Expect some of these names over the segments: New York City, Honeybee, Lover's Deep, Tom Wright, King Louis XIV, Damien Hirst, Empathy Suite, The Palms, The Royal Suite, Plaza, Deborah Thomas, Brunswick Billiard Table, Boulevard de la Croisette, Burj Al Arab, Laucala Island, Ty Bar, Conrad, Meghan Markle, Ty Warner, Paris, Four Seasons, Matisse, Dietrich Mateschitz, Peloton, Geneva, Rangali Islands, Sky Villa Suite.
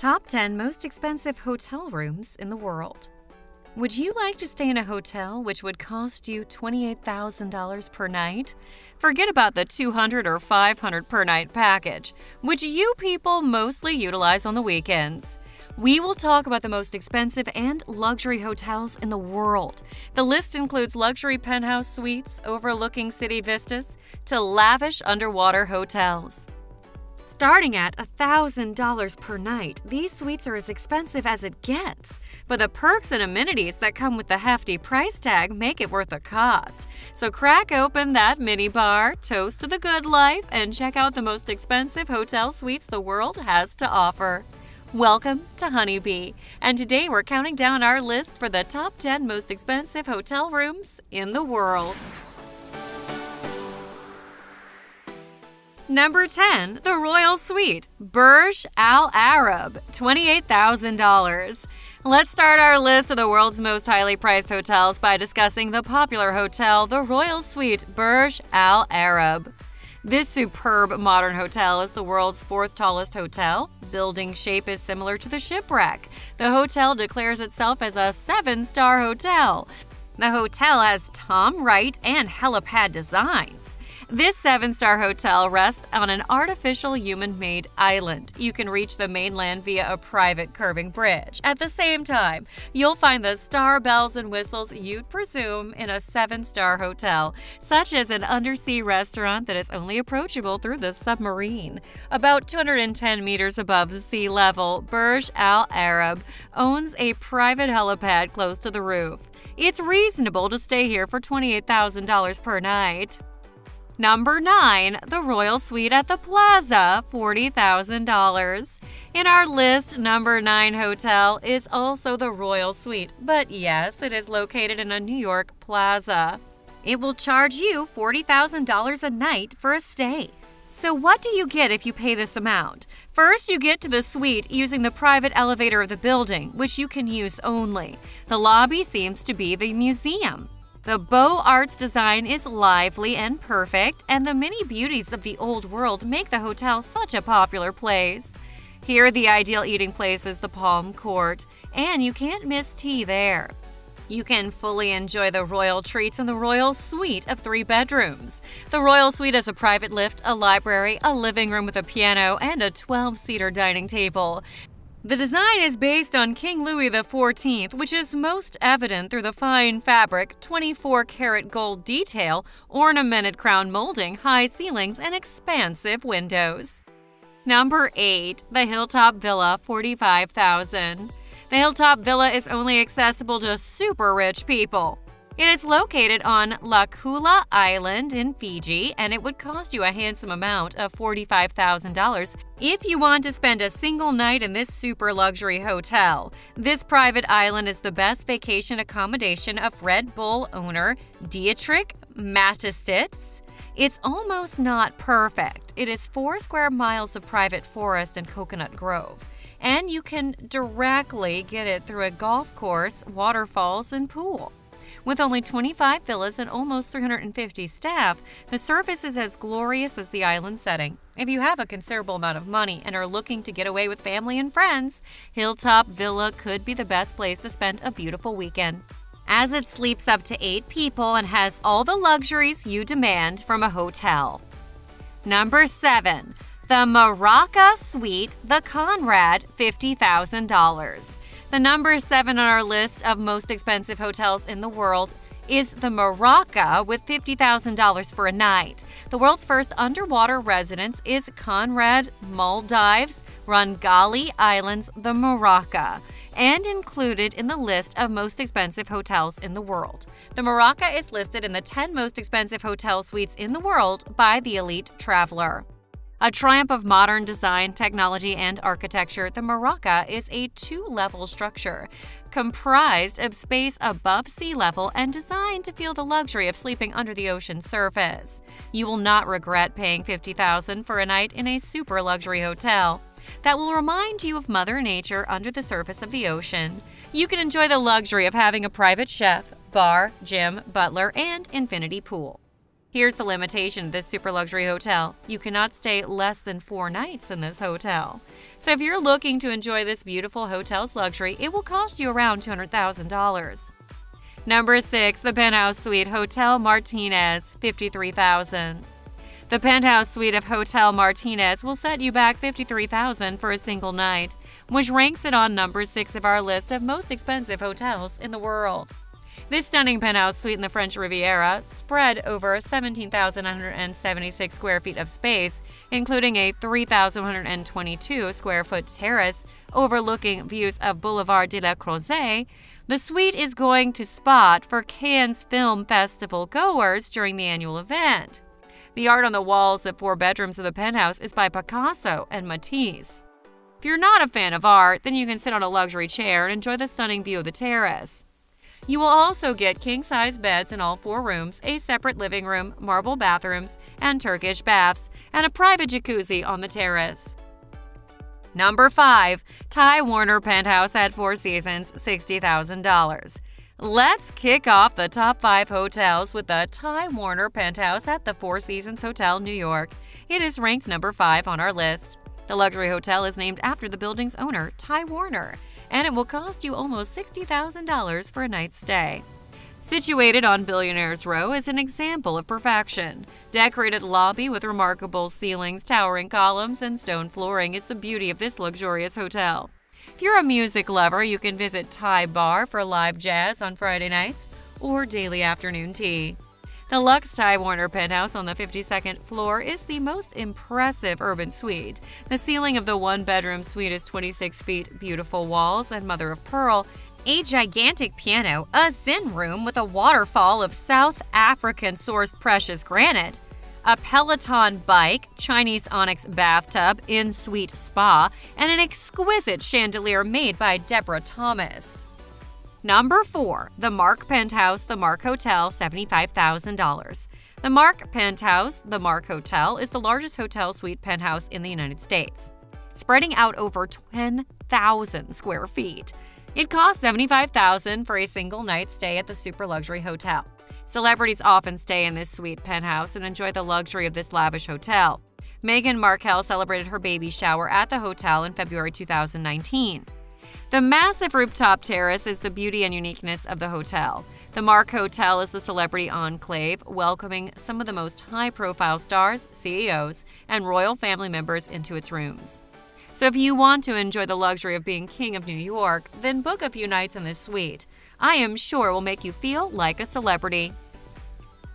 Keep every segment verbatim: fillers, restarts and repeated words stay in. Top ten Most Expensive Hotel Rooms in the World. Would you like to stay in a hotel which would cost you twenty-eight thousand dollars per night? Forget about the two hundred dollars or five hundred dollars per night package, which you people mostly utilize on the weekends. We will talk about the most expensive and luxury hotels in the world. The list includes luxury penthouse suites overlooking city vistas to lavish underwater hotels. Starting at one thousand dollars per night, these suites are as expensive as it gets, but the perks and amenities that come with the hefty price tag make it worth the cost. So crack open that minibar, toast to the good life, and check out the most expensive hotel suites the world has to offer. Welcome to Honeybee, and today we're counting down our list for the top ten most expensive hotel rooms in the world. Number ten. The Royal Suite, Burj Al Arab, twenty-eight thousand dollars. Let's start our list of the world's most highly priced hotels by discussing the popular hotel, the Royal Suite, Burj Al Arab. This superb modern hotel is the world's fourth tallest hotel. Building shape is similar to the shipwreck. The hotel declares itself as a seven-star hotel. The hotel has Tom Wright and helipad designs. This seven-star hotel rests on an artificial human-made island. You can reach the mainland via a private curving bridge. At the same time, you'll find the star bells and whistles you'd presume in a seven-star hotel, such as an undersea restaurant that is only approachable through the submarine. About two hundred ten meters above the sea level, Burj Al Arab owns a private helipad close to the roof. It's reasonable to stay here for twenty-eight thousand dollars per night. Number nine. The Royal Suite at the Plaza, forty thousand dollars. In our list, number nine hotel is also the Royal Suite, but yes, it is located in a New York plaza. It will charge you forty thousand dollars a night for a stay. So what do you get if you pay this amount? First, you get to the suite using the private elevator of the building, which you can use only. The lobby seems to be the museum. The Beaux Arts design is lively and perfect, and the many beauties of the old world make the hotel such a popular place. Here, the ideal eating place is the Palm Court, and you can't miss tea there. You can fully enjoy the royal treats in the Royal Suite of three bedrooms. The Royal Suite has a private lift, a library, a living room with a piano, and a twelve-seater dining table. The design is based on King Louis the fourteenth, which is most evident through the fine fabric, twenty-four karat gold detail, ornamented crown molding, high ceilings, and expansive windows. Number eight. The Hilltop Villa, forty-five thousand dollars. The Hilltop Villa is only accessible to super-rich people. It is located on Laucala Island in Fiji, and it would cost you a handsome amount of forty-five thousand dollars if you want to spend a single night in this super luxury hotel. This private island is the best vacation accommodation of Red Bull owner Dietrich Mateschitz. It's almost not perfect. It is four square miles of private forest and coconut grove, and you can directly get it through a golf course, waterfalls, and pool. With only twenty-five villas and almost three hundred fifty staff, the service is as glorious as the island setting. If you have a considerable amount of money and are looking to get away with family and friends, Hilltop Villa could be the best place to spend a beautiful weekend, as it sleeps up to eight people and has all the luxuries you demand from a hotel. Number seven. The Muraka Suite, the Conrad, fifty thousand dollars. The number seven on our list of most expensive hotels in the world is the Muraka with fifty thousand dollars for a night. The world's first underwater residence is Conrad, Maldives, Rangali Islands, the Muraka, and included in the list of most expensive hotels in the world. The Muraka is listed in the ten most expensive hotel suites in the world by the Elite Traveler. A triumph of modern design, technology, and architecture, the Muraka is a two-level structure comprised of space above sea level and designed to feel the luxury of sleeping under the ocean surface. You will not regret paying fifty thousand dollars for a night in a super-luxury hotel that will remind you of Mother Nature under the surface of the ocean. You can enjoy the luxury of having a private chef, bar, gym, butler, and infinity pool. Here's the limitation of this super luxury hotel. You cannot stay less than four nights in this hotel. So if you're looking to enjoy this beautiful hotel's luxury, it will cost you around two hundred thousand dollars. Number six. The Penthouse Suite Hotel Martinez, fifty-three thousand dollars. The Penthouse Suite of Hotel Martinez will set you back fifty-three thousand dollars for a single night, which ranks it on number six of our list of most expensive hotels in the world. This stunning penthouse suite in the French Riviera spread over seventeen thousand nine hundred seventy-six square feet of space, including a three thousand one hundred twenty-two square foot terrace overlooking views of Boulevard de la Croisette. The suite is going to spot for Cannes Film Festival goers during the annual event. The art on the walls of four bedrooms of the penthouse is by Picasso and Matisse. If you're not a fan of art, then you can sit on a luxury chair and enjoy the stunning view of the terrace. You will also get king-size beds in all four rooms, a separate living room, marble bathrooms, and Turkish baths, and a private jacuzzi on the terrace. Number five. Ty Warner Penthouse at Four Seasons, sixty thousand dollars. Let's kick off the top five hotels with the Ty Warner Penthouse at the Four Seasons Hotel, New York. It is ranked number five on our list. The luxury hotel is named after the building's owner, Ty Warner, and it will cost you almost sixty thousand dollars for a night's stay. Situated on Billionaire's Row is an example of perfection. Decorated lobby with remarkable ceilings, towering columns, and stone flooring is the beauty of this luxurious hotel. If you're a music lover, you can visit Ty Bar for live jazz on Friday nights or daily afternoon tea. The Luxe Ty Warner Penthouse on the fifty-second floor is the most impressive urban suite. The ceiling of the one-bedroom suite is twenty-six feet, beautiful walls, and mother-of-pearl, a gigantic piano, a zen room with a waterfall of South African-sourced precious granite, a Peloton bike, Chinese onyx bathtub, in-suite spa, and an exquisite chandelier made by Deborah Thomas. Number four. The Mark Penthouse, The Mark Hotel, seventy-five thousand dollars. The Mark Penthouse, The Mark Hotel, is the largest hotel suite penthouse in the United States, spreading out over ten thousand square feet. It costs seventy-five thousand dollars for a single night stay at the super luxury hotel. Celebrities often stay in this suite penthouse and enjoy the luxury of this lavish hotel. Meghan Markle celebrated her baby shower at the hotel in February two thousand nineteen. The massive rooftop terrace is the beauty and uniqueness of the hotel. The Mark Hotel is the celebrity enclave, welcoming some of the most high-profile stars, C E Os, and royal family members into its rooms. So if you want to enjoy the luxury of being king of New York, then book a few nights in this suite. I am sure it will make you feel like a celebrity.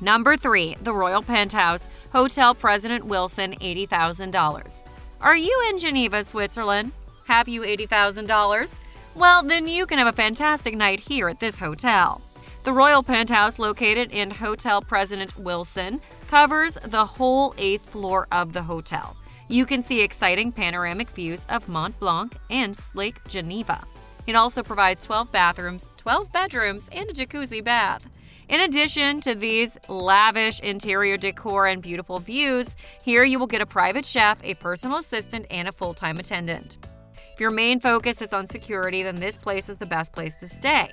Number three. The Royal Penthouse, Hotel President Wilson, eighty thousand dollars. Are you in Geneva, Switzerland? Have you eighty thousand dollars? Well, then you can have a fantastic night here at this hotel. The Royal Penthouse, located in Hotel President Wilson, covers the whole eighth floor of the hotel. You can see exciting panoramic views of Mont Blanc and Lake Geneva. It also provides twelve bathrooms, twelve bedrooms, and a jacuzzi bath. In addition to these lavish interior decor and beautiful views, here you will get a private chef, a personal assistant, and a full-time attendant. If your main focus is on security, then this place is the best place to stay.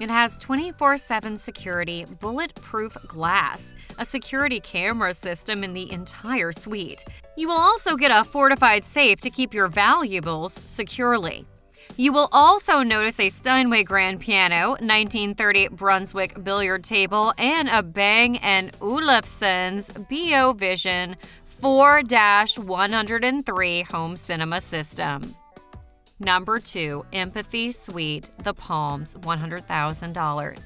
It has twenty-four seven security, bulletproof glass, a security camera system in the entire suite. You will also get a fortified safe to keep your valuables securely. You will also notice a Steinway Grand Piano, nineteen thirty Brunswick billiard table, and a Bang and Olufsen's B O Vision four one oh three home cinema system. Number two. Empathy Suite, The Palms, one hundred thousand dollars.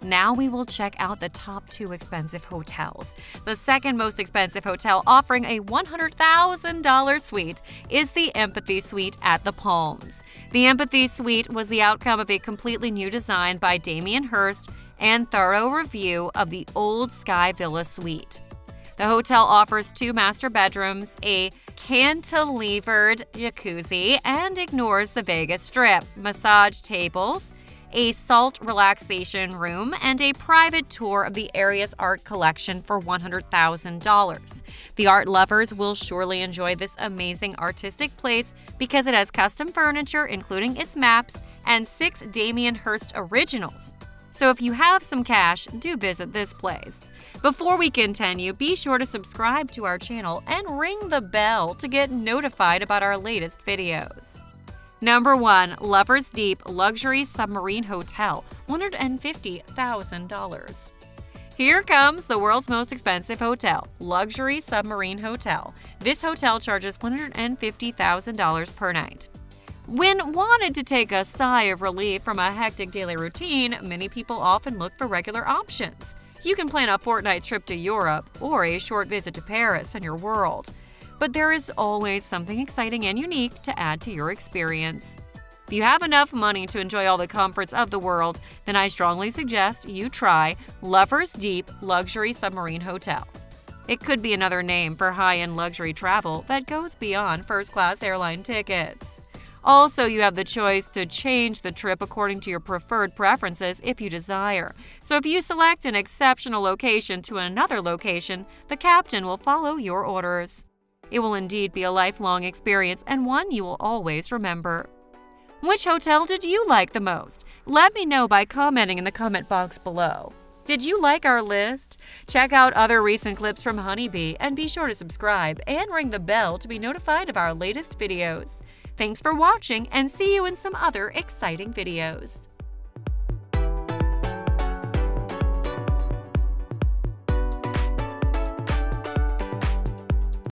Now we will check out the top two expensive hotels. The second most expensive hotel offering a one hundred thousand dollar suite is the Empathy Suite at the Palms. The Empathy Suite was the outcome of a completely new design by Damien Hirst and thorough review of the old Sky Villa Suite. The hotel offers two master bedrooms, a cantilevered jacuzzi, and ignores the Vegas Strip, massage tables, a salt relaxation room, and a private tour of the area's art collection for one hundred thousand dollars. The art lovers will surely enjoy this amazing artistic place because it has custom furniture, including its maps, and six Damien Hirst originals. So if you have some cash, do visit this place. Before we continue, be sure to subscribe to our channel and ring the bell to get notified about our latest videos. Number one. Lover's Deep Luxury Submarine Hotel, one hundred fifty thousand dollars. Here comes the world's most expensive hotel, Luxury Submarine Hotel. This hotel charges one hundred fifty thousand dollars per night. When wanted to take a sigh of relief from a hectic daily routine, many people often look for regular options. You can plan a fortnight trip to Europe or a short visit to Paris and your world. But there is always something exciting and unique to add to your experience. If you have enough money to enjoy all the comforts of the world, then I strongly suggest you try Lover's Deep Luxury Submarine Hotel. It could be another name for high-end luxury travel that goes beyond first-class airline tickets. Also, you have the choice to change the trip according to your preferred preferences if you desire. So if you select an exceptional location to another location, the captain will follow your orders. It will indeed be a lifelong experience and one you will always remember. Which hotel did you like the most? Let me know by commenting in the comment box below. Did you like our list? Check out other recent clips from Honeybee and be sure to subscribe and ring the bell to be notified of our latest videos. Thanks for watching and see you in some other exciting videos.